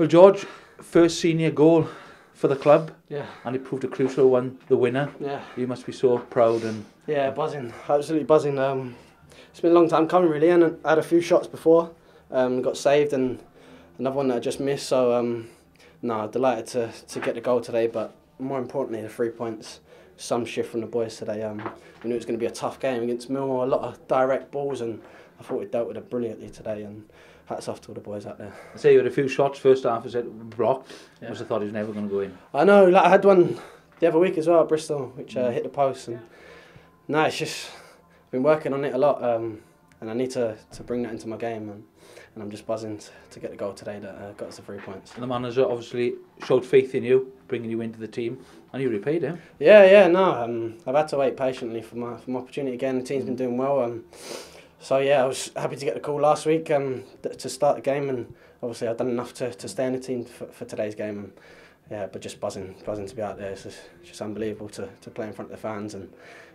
Well, George, first senior goal for the club, yeah, and it proved a crucial one, the winner. Yeah, you must be so proud and buzzing, absolutely buzzing. It's been a long time coming really, and I had a few shots before, got saved and another one that I just missed. So no, delighted to get the goal today, but more importantly the 3 points. Some shift from the boys today. We knew it was going to be a tough game against Millwall, a lot of direct balls, and I thought we dealt with it brilliantly today, and hats off to all the boys out there. I say you had a few shots first half, I said blocked. Yeah. I must have thought he was never going to go in. I know, like I had one the other week as well at Bristol, which hit the post, and no, it's just I've been working on it a lot, and I need to bring that into my game, and I'm just buzzing to get the goal today that got us the 3 points. And the manager obviously showed faith in you, bringing you into the team, and you repaid him. Yeah, no, I've had to wait patiently for my opportunity again. The team's been doing well, so yeah, I was happy to get the call last week to start the game, and obviously I've done enough to stay in the team for today's game, and yeah, but just buzzing to be out there. It's just unbelievable to play in front of the fans, and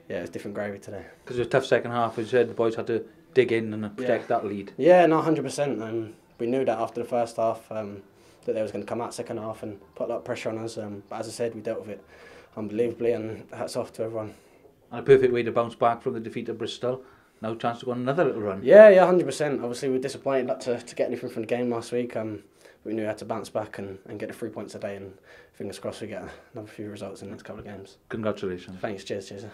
yeah, it's different gravy today. Because it was a tough second half, as you said, the boys had to dig in and protect that lead. Yeah, no, 100%. We knew that after the first half that they was going to come out second half and put a lot of pressure on us. But as I said, we dealt with it unbelievably, and hats off to everyone. And a perfect way to bounce back from the defeat at Bristol. No chance to go on another little run. Yeah, 100%. Obviously, we were disappointed not to get anything from the game last week. We knew we had to bounce back and get the 3 points today, and fingers crossed we get another few results in the next couple of games. Congratulations. Thanks, cheers.